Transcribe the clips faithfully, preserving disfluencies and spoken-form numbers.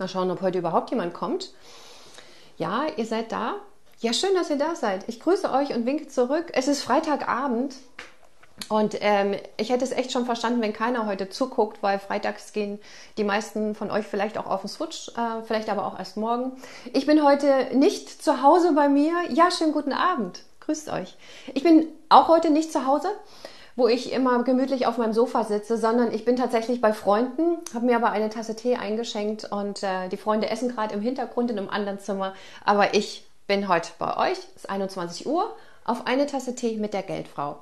Mal schauen, ob heute überhaupt jemand kommt. Ja, ihr seid da. Ja, schön, dass ihr da seid. Ich grüße euch und winke zurück. Es ist Freitagabend und ähm, ich hätte es echt schon verstanden, wenn keiner heute zuguckt, weil freitags gehen die meisten von euch vielleicht auch auf den Switch, äh, vielleicht aber auch erst morgen. Ich bin heute nicht zu Hause bei mir. Ja, schönen guten Abend. Grüßt euch. Ich bin auch heute nicht zu Hause, wo ich immer gemütlich auf meinem Sofa sitze, sondern ich bin tatsächlich bei Freunden, habe mir aber eine Tasse Tee eingeschenkt und äh, die Freunde essen gerade im Hintergrund in einem anderen Zimmer, aber ich bin heute bei euch, es ist einundzwanzig Uhr, auf eine Tasse Tee mit der Geldfrau.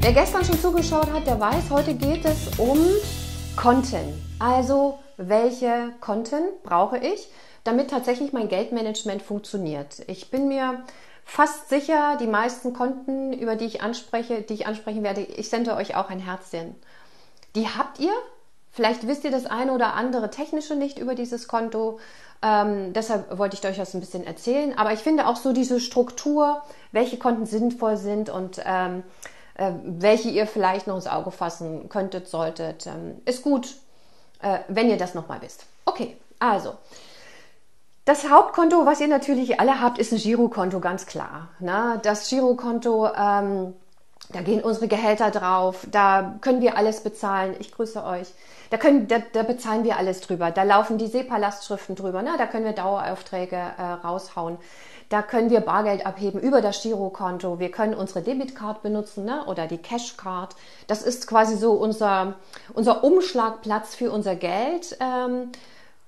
Wer gestern schon zugeschaut hat, der weiß, heute geht es um Konten. Also, welche Konten brauche ich, damit tatsächlich mein Geldmanagement funktioniert? Ich bin mir fast sicher, die meisten Konten, über die ich anspreche, die ich ansprechen werde, ich sende euch auch ein Herzchen. Die habt ihr. Vielleicht wisst ihr das eine oder andere Technische nicht über dieses Konto. Ähm, deshalb wollte ich euch das ein bisschen erzählen. Aber ich finde auch so diese Struktur, welche Konten sinnvoll sind und ähm, äh, welche ihr vielleicht noch ins Auge fassen könntet, solltet, ähm, ist gut, äh, wenn ihr das nochmal wisst. Okay, also. Das Hauptkonto, was ihr natürlich alle habt, ist ein Girokonto, ganz klar. Na, das Girokonto, ähm, da gehen unsere Gehälter drauf, da können wir alles bezahlen. Ich grüße euch. Da, können, da, da bezahlen wir alles drüber. Da laufen die SEPA-Lastschriften drüber. Na, da können wir Daueraufträge äh, raushauen. Da können wir Bargeld abheben über das Girokonto. Wir können unsere Debitcard benutzen, ne? Oder die Cashcard. Das ist quasi so unser, unser Umschlagplatz für unser Geld. Ähm,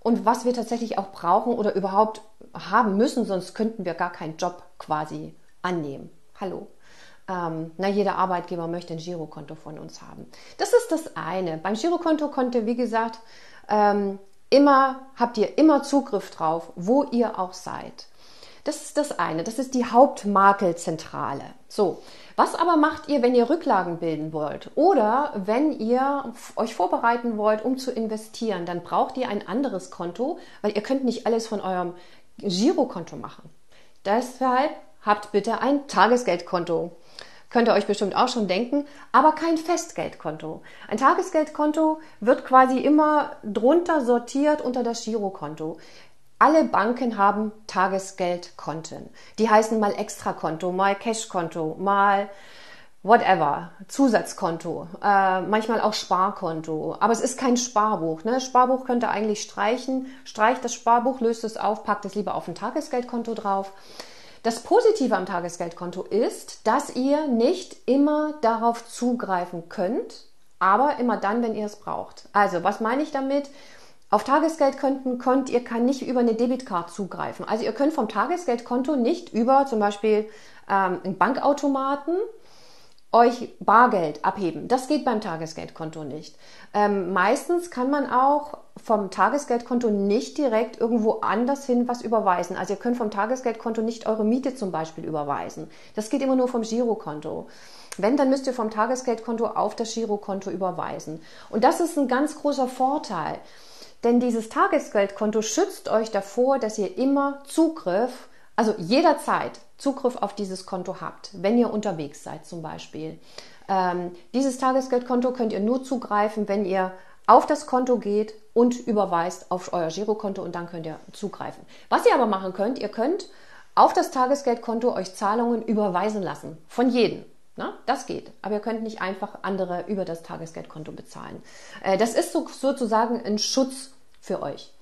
Und was wir tatsächlich auch brauchen oder überhaupt haben müssen, sonst könnten wir gar keinen Job quasi annehmen. Hallo. Ähm, na, jeder Arbeitgeber möchte ein Girokonto von uns haben. Das ist das eine. Beim Girokonto könnt ihr, wie gesagt, ähm, immer, habt ihr immer Zugriff drauf, wo ihr auch seid. Das ist das eine. Das ist die Hauptmakelzentrale. So. Was aber macht ihr, wenn ihr Rücklagen bilden wollt oder wenn ihr euch vorbereiten wollt, um zu investieren? Dann braucht ihr ein anderes Konto, weil ihr könnt nicht alles von eurem Girokonto machen. Deshalb habt bitte ein Tagesgeldkonto. Könnt ihr euch bestimmt auch schon denken, aber kein Festgeldkonto. Ein Tagesgeldkonto wird quasi immer drunter sortiert unter das Girokonto. Alle Banken haben Tagesgeldkonten. Die heißen mal Extrakonto, mal Cashkonto, mal whatever, Zusatzkonto, äh, manchmal auch Sparkonto. Aber es ist kein Sparbuch. Ne? Sparbuch könnt ihr eigentlich streichen. Streicht das Sparbuch, löst es auf, packt es lieber auf ein Tagesgeldkonto drauf. Das Positive am Tagesgeldkonto ist, dass ihr nicht immer darauf zugreifen könnt, aber immer dann, wenn ihr es braucht. Also, was meine ich damit? Auf Tagesgeldkonten könnt ihr kann nicht über eine Debitcard zugreifen. Also ihr könnt vom Tagesgeldkonto nicht über zum Beispiel ähm, einen Bankautomaten euch Bargeld abheben. Das geht beim Tagesgeldkonto nicht. Ähm, meistens kann man auch vom Tagesgeldkonto nicht direkt irgendwo anders hin was überweisen. Also ihr könnt vom Tagesgeldkonto nicht eure Miete zum Beispiel überweisen. Das geht immer nur vom Girokonto. Wenn, dann müsst ihr vom Tagesgeldkonto auf das Girokonto überweisen. Und das ist ein ganz großer Vorteil. Denn dieses Tagesgeldkonto schützt euch davor, dass ihr immer Zugriff, also jederzeit Zugriff auf dieses Konto habt, wenn ihr unterwegs seid zum Beispiel. Ähm, dieses Tagesgeldkonto könnt ihr nur zugreifen, wenn ihr auf das Konto geht und überweist auf euer Girokonto und dann könnt ihr zugreifen. Was ihr aber machen könnt, ihr könnt auf das Tagesgeldkonto euch Zahlungen überweisen lassen, von jedem. Na, das geht, aber ihr könnt nicht einfach andere über das Tagesgeldkonto bezahlen. Das ist so, sozusagen ein Schutz für euch.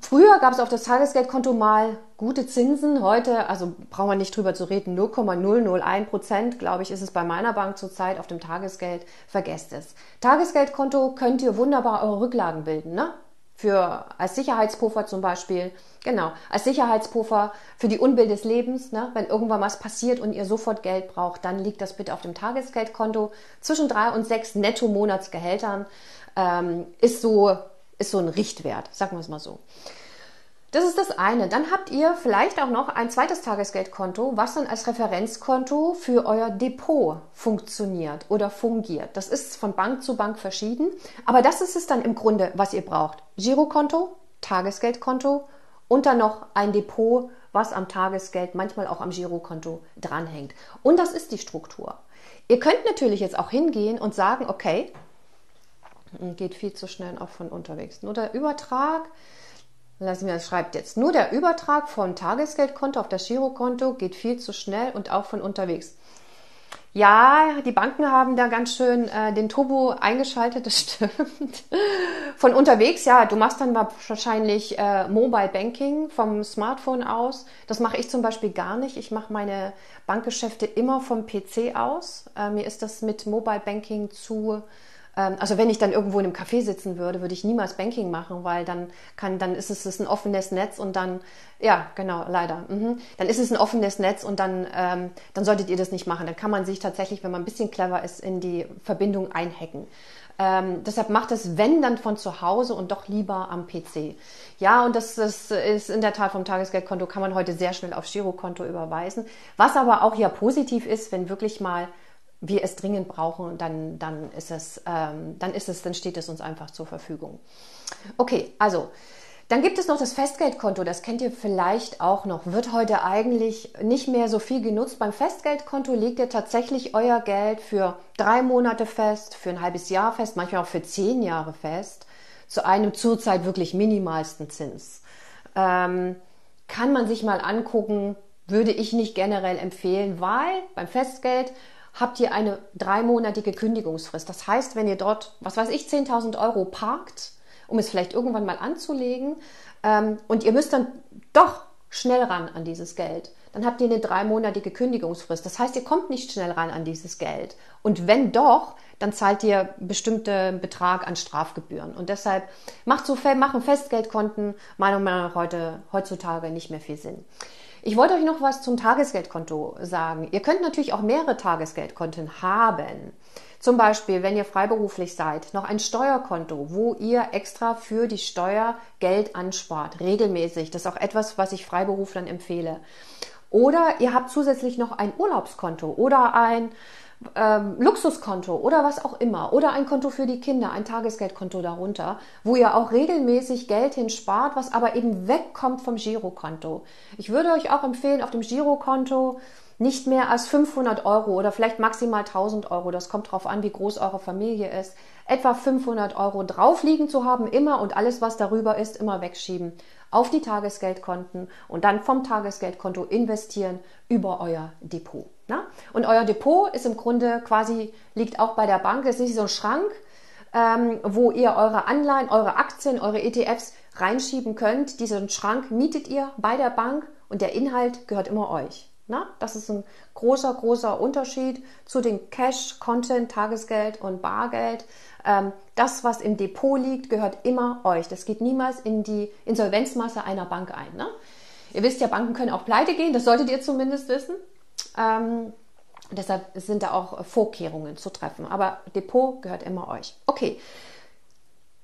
Früher gab es auf das Tagesgeldkonto mal gute Zinsen. Heute, also brauchen wir nicht drüber zu reden, null Komma null null eins Prozent, glaube ich, ist es bei meiner Bank zurzeit auf dem Tagesgeld. Vergesst es. Tagesgeldkonto könnt ihr wunderbar eure Rücklagen bilden, ne? Für, als Sicherheitspuffer zum Beispiel, genau, als Sicherheitspuffer für die Unbill des Lebens, ne? Wenn irgendwann was passiert und ihr sofort Geld braucht, dann liegt das bitte auf dem Tagesgeldkonto. Zwischen drei und sechs Netto-Monatsgehältern ähm, ist, so, ist so ein Richtwert, sagen wir es mal so. Das ist das eine. Dann habt ihr vielleicht auch noch ein zweites Tagesgeldkonto, was dann als Referenzkonto für euer Depot funktioniert oder fungiert. Das ist von Bank zu Bank verschieden, aber das ist es dann im Grunde, was ihr braucht. Girokonto, Tagesgeldkonto und dann noch ein Depot, was am Tagesgeld, manchmal auch am Girokonto dranhängt. Und das ist die Struktur. Ihr könnt natürlich jetzt auch hingehen und sagen, okay, geht viel zu schnell auch von unterwegs. Nur der Übertrag, lassen wir das, schreibt jetzt, nur der Übertrag von Tagesgeldkonto auf das Girokonto geht viel zu schnell und auch von unterwegs. Ja, die Banken haben da ganz schön äh, den Turbo eingeschaltet, das stimmt. Von unterwegs, ja, du machst dann wahrscheinlich äh, Mobile Banking vom Smartphone aus. Das mache ich zum Beispiel gar nicht. Ich mache meine Bankgeschäfte immer vom P C aus. Äh, mir ist das mit Mobile Banking zu... Ähm, also wenn ich dann irgendwo in einem Café sitzen würde, würde ich niemals Banking machen, weil dann, kann, dann ist es, es ein offenes Netz und dann... Ja, genau, leider. Mhm. Dann ist es ein offenes Netz und dann, ähm, dann solltet ihr das nicht machen. Dann kann man sich tatsächlich, wenn man ein bisschen clever ist, in die Verbindung einhacken. Ähm, deshalb macht es, wenn, dann von zu Hause und doch lieber am P C. Ja, und das, das ist in der Tat vom Tagesgeldkonto, kann man heute sehr schnell auf Girokonto überweisen. Was aber auch ja positiv ist, wenn wirklich mal wir es dringend brauchen, dann, dann, ist es, ähm, dann, ist es, dann steht es uns einfach zur Verfügung. Okay, also... Dann gibt es noch das Festgeldkonto, das kennt ihr vielleicht auch noch, wird heute eigentlich nicht mehr so viel genutzt. Beim Festgeldkonto legt ihr tatsächlich euer Geld für drei Monate fest, für ein halbes Jahr fest, manchmal auch für zehn Jahre fest, zu einem zurzeit wirklich minimalsten Zins. Ähm, kann man sich mal angucken, würde ich nicht generell empfehlen, weil beim Festgeld habt ihr eine dreimonatige Kündigungsfrist. Das heißt, wenn ihr dort, was weiß ich, zehntausend Euro parkt, um es vielleicht irgendwann mal anzulegen. Und ihr müsst dann doch schnell ran an dieses Geld. Dann habt ihr eine dreimonatige Kündigungsfrist. Das heißt, ihr kommt nicht schnell ran an dieses Geld. Und wenn doch, dann zahlt ihr einen bestimmten Betrag an Strafgebühren. Und deshalb macht so, machen Festgeldkonten meiner Meinung nach heute, heutzutage nicht mehr viel Sinn. Ich wollte euch noch was zum Tagesgeldkonto sagen. Ihr könnt natürlich auch mehrere Tagesgeldkonten haben. Zum Beispiel, wenn ihr freiberuflich seid, noch ein Steuerkonto, wo ihr extra für die Steuer Geld anspart, regelmäßig. Das ist auch etwas, was ich Freiberuflern empfehle. Oder ihr habt zusätzlich noch ein Urlaubskonto oder ein ähm, Luxuskonto oder was auch immer. Oder ein Konto für die Kinder, ein Tagesgeldkonto darunter, wo ihr auch regelmäßig Geld hinspart, was aber eben wegkommt vom Girokonto. Ich würde euch auch empfehlen, auf dem Girokonto nicht mehr als fünfhundert Euro oder vielleicht maximal tausend Euro, das kommt drauf an, wie groß eure Familie ist, etwa fünfhundert Euro drauf liegen zu haben, immer, und alles, was darüber ist, immer wegschieben auf die Tagesgeldkonten und dann vom Tagesgeldkonto investieren über euer Depot. Na? Und euer Depot ist im Grunde quasi, liegt auch bei der Bank, ist nicht so ein Schrank, ähm, wo ihr eure Anleihen, eure Aktien, eure E T Fs reinschieben könnt. Diesen Schrank mietet ihr bei der Bank und der Inhalt gehört immer euch. Na, das ist ein großer, großer Unterschied zu den Cash, Content, Tagesgeld und Bargeld. Ähm, das, was im Depot liegt, gehört immer euch. Das geht niemals in die Insolvenzmasse einer Bank ein. Ne? Ihr wisst ja, Banken können auch pleite gehen. Das solltet ihr zumindest wissen. Ähm, deshalb sind da auch Vorkehrungen zu treffen. Aber Depot gehört immer euch. Okay,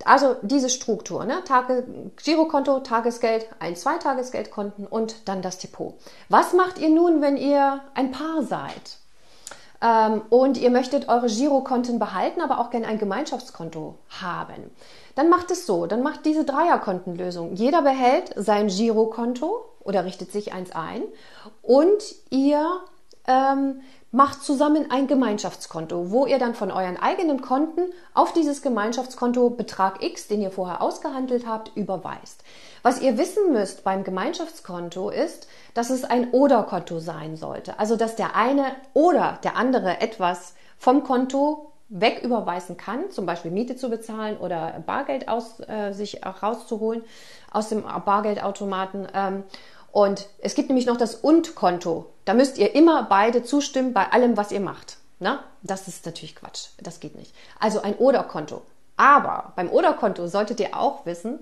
also diese Struktur, ne? Tage, Girokonto, Tagesgeld, ein, zwei Tagesgeldkonten und dann das Depot. Was macht ihr nun, wenn ihr ein Paar seid ähm, und ihr möchtet eure Girokonten behalten, aber auch gerne ein Gemeinschaftskonto haben? Dann macht es so, dann macht diese Dreierkontenlösung. Jeder behält sein Girokonto oder richtet sich eins ein und ihr ähm, macht zusammen ein Gemeinschaftskonto, wo ihr dann von euren eigenen Konten auf dieses Gemeinschaftskonto Betrag X, den ihr vorher ausgehandelt habt, überweist. Was ihr wissen müsst beim Gemeinschaftskonto ist, dass es ein Oder-Konto sein sollte. Also, dass der eine oder der andere etwas vom Konto wegüberweisen kann, zum Beispiel Miete zu bezahlen oder Bargeld aus, äh, sich rauszuholen aus dem Bargeldautomaten. Ähm, Und es gibt nämlich noch das Und-Konto. Da müsst ihr immer beide zustimmen bei allem, was ihr macht. Na, das ist natürlich Quatsch. Das geht nicht. Also ein Oder-Konto. Aber beim Oder-Konto solltet ihr auch wissen,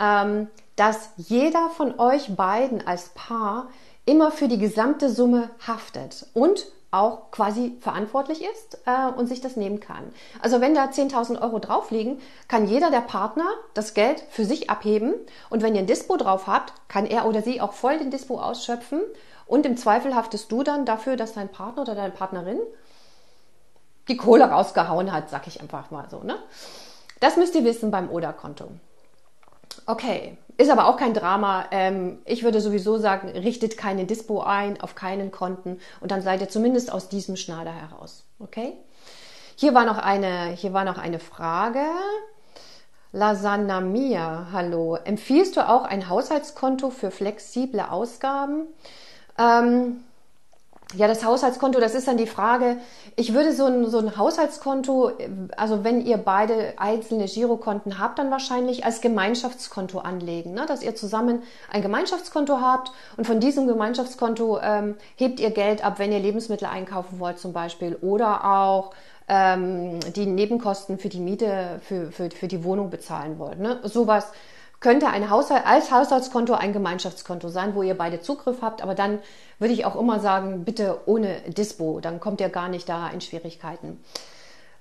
ähm, dass jeder von euch beiden als Paar immer für die gesamte Summe haftet und auch quasi verantwortlich ist äh, und sich das nehmen kann. Also wenn da zehntausend Euro drauf liegen, kann jeder der Partner das Geld für sich abheben und wenn ihr ein Dispo drauf habt, kann er oder sie auch voll den Dispo ausschöpfen und im Zweifel haftest du dann dafür, dass dein Partner oder deine Partnerin die Kohle rausgehauen hat, sag ich einfach mal so. Ne? Das müsst ihr wissen beim Oder-Konto. Okay, ist aber auch kein Drama. Ähm, ich würde sowieso sagen, richtet keine Dispo ein, auf keinen Konten und dann seid ihr zumindest aus diesem Schneider heraus. Okay? Hier war noch eine, hier war noch eine Frage. Lasanna Mia, hallo. Empfiehlst du auch ein Haushaltskonto für flexible Ausgaben? Ähm, ja, das Haushaltskonto, das ist dann die Frage. Ich würde so ein, so ein Haushaltskonto, also wenn ihr beide einzelne Girokonten habt, dann wahrscheinlich als Gemeinschaftskonto anlegen, ne? Dass ihr zusammen ein Gemeinschaftskonto habt und von diesem Gemeinschaftskonto ähm, hebt ihr Geld ab, wenn ihr Lebensmittel einkaufen wollt zum Beispiel oder auch ähm, die Nebenkosten für die Miete, für, für, für die Wohnung bezahlen wollt, ne? Sowas. Könnte ein Haushalt, als Haushaltskonto ein Gemeinschaftskonto sein, wo ihr beide Zugriff habt. Aber dann würde ich auch immer sagen, bitte ohne Dispo. Dann kommt ihr gar nicht da in Schwierigkeiten.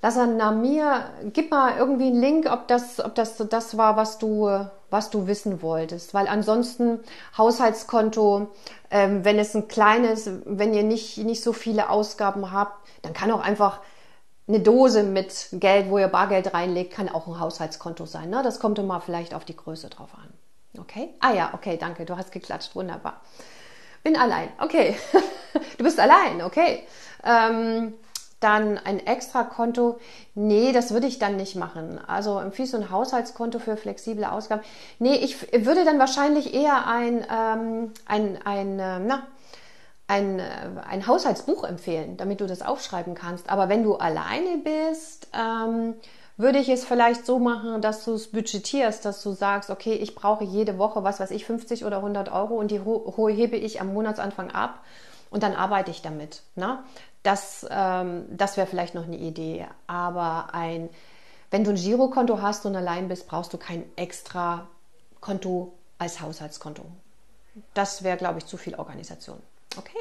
Lasanna Mia, gib mal irgendwie einen Link, ob das, ob das das war, was du, was du wissen wolltest. Weil ansonsten Haushaltskonto, ähm, wenn es ein kleines, wenn ihr nicht, nicht so viele Ausgaben habt, dann kann auch einfach eine Dose mit Geld, wo ihr Bargeld reinlegt, kann auch ein Haushaltskonto sein. Ne? Das kommt immer vielleicht auf die Größe drauf an. Okay? Ah ja, okay, danke. Du hast geklatscht. Wunderbar. Bin allein. Okay. Du bist allein. Okay. Ähm, dann ein Extrakonto. Nee, das würde ich dann nicht machen. Also empfiehlst du ein Haushaltskonto für flexible Ausgaben? Nee, ich würde dann wahrscheinlich eher ein, ähm, ein, ein äh, na, Ein, ein Haushaltsbuch empfehlen, damit du das aufschreiben kannst. Aber wenn du alleine bist, ähm, würde ich es vielleicht so machen, dass du es budgetierst, dass du sagst, okay, ich brauche jede Woche, was weiß ich, fünfzig oder hundert Euro und die ho hebe ich am Monatsanfang ab und dann arbeite ich damit. Ne? Das, ähm, das wäre vielleicht noch eine Idee. Aber ein, wenn du ein Girokonto hast und allein bist, brauchst du kein extra Konto als Haushaltskonto. Das wäre, glaube ich, zu viel Organisation. Okay.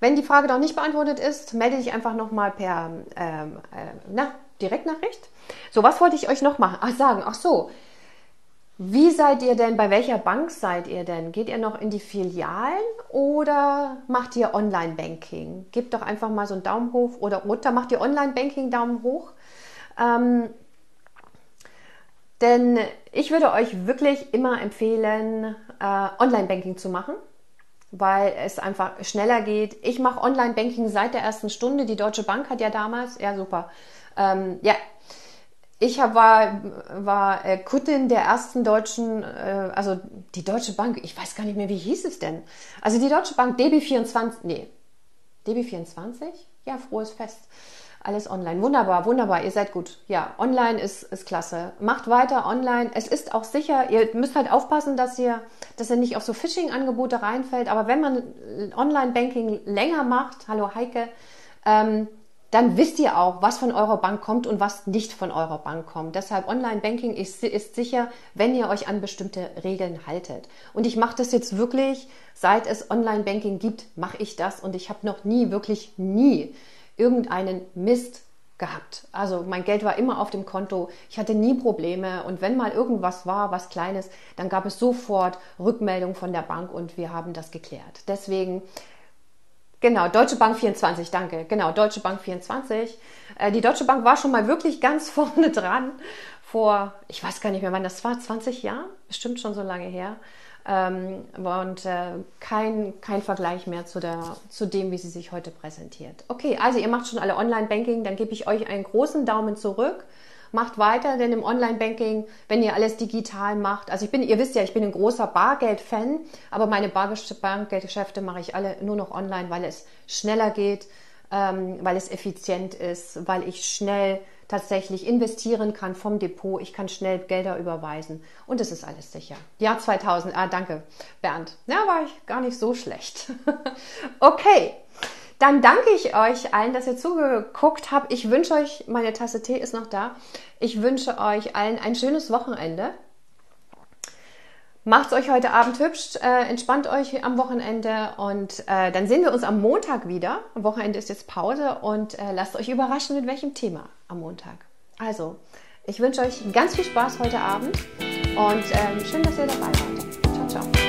Wenn die Frage noch nicht beantwortet ist, melde dich einfach nochmal per ähm, äh, na, Direktnachricht. So, was wollte ich euch noch mal ach, sagen? Ach so, wie seid ihr denn, bei welcher Bank seid ihr denn? Geht ihr noch in die Filialen oder macht ihr Online-Banking? Gebt doch einfach mal so einen Daumen hoch oder runter. Macht ihr Online-Banking, Daumen hoch? Ähm, denn ich würde euch wirklich immer empfehlen, äh, Online-Banking zu machen, weil es einfach schneller geht. Ich mache Online-Banking seit der ersten Stunde. Die Deutsche Bank hat ja damals, ja super, ähm, ja, ich hab, war, war äh, Kundin der ersten deutschen, äh, also die Deutsche Bank, ich weiß gar nicht mehr, wie hieß es denn? Also die Deutsche Bank, D B vierundzwanzig, nee, D B vierundzwanzig? Ja, frohes Fest. Alles online. Wunderbar, wunderbar. Ihr seid gut. Ja, online ist, ist klasse. Macht weiter online. Es ist auch sicher. Ihr müsst halt aufpassen, dass ihr, dass ihr nicht auf so Phishing-Angebote reinfällt. Aber wenn man Online-Banking länger macht, hallo Heike, ähm, dann wisst ihr auch, was von eurer Bank kommt und was nicht von eurer Bank kommt. Deshalb Online-Banking ist, ist sicher, wenn ihr euch an bestimmte Regeln haltet. Und ich mache das jetzt wirklich, seit es Online-Banking gibt, mache ich das. Und ich habe noch nie, wirklich nie irgendeinen Mist gehabt. Also mein Geld war immer auf dem Konto, ich hatte nie Probleme und wenn mal irgendwas war, was Kleines, dann gab es sofort Rückmeldung von der Bank und wir haben das geklärt. Deswegen, genau, Deutsche Bank vierundzwanzig, danke, genau, Deutsche Bank vierundzwanzig. Die Deutsche Bank war schon mal wirklich ganz vorne dran vor, ich weiß gar nicht mehr wann das war, zwanzig Jahren? Bestimmt schon so lange her. Ähm, und äh, kein, kein Vergleich mehr zu, der, zu dem, wie sie sich heute präsentiert. Okay, also ihr macht schon alle Online-Banking, dann gebe ich euch einen großen Daumen zurück. Macht weiter, denn im Online-Banking, wenn ihr alles digital macht, also ich bin, ihr wisst ja, ich bin ein großer Bargeld-Fan, aber meine Bargeldgeschäfte mache ich alle nur noch online, weil es schneller geht, ähm, weil es effizient ist, weil ich schnell tatsächlich investieren kann vom Depot. Ich kann schnell Gelder überweisen und es ist alles sicher. Jahr zweitausend, ah danke Bernd, ja, war ich gar nicht so schlecht. Okay, dann danke ich euch allen, dass ihr zugeguckt habt. Ich wünsche euch, meine Tasse Tee ist noch da, ich wünsche euch allen ein schönes Wochenende. Macht's euch heute Abend hübsch, äh, entspannt euch am Wochenende und äh, dann sehen wir uns am Montag wieder. Am Wochenende ist jetzt Pause und äh, lasst euch überraschen, mit welchem Thema am Montag. Also, ich wünsche euch ganz viel Spaß heute Abend und äh, schön, dass ihr dabei wart. Ciao, ciao.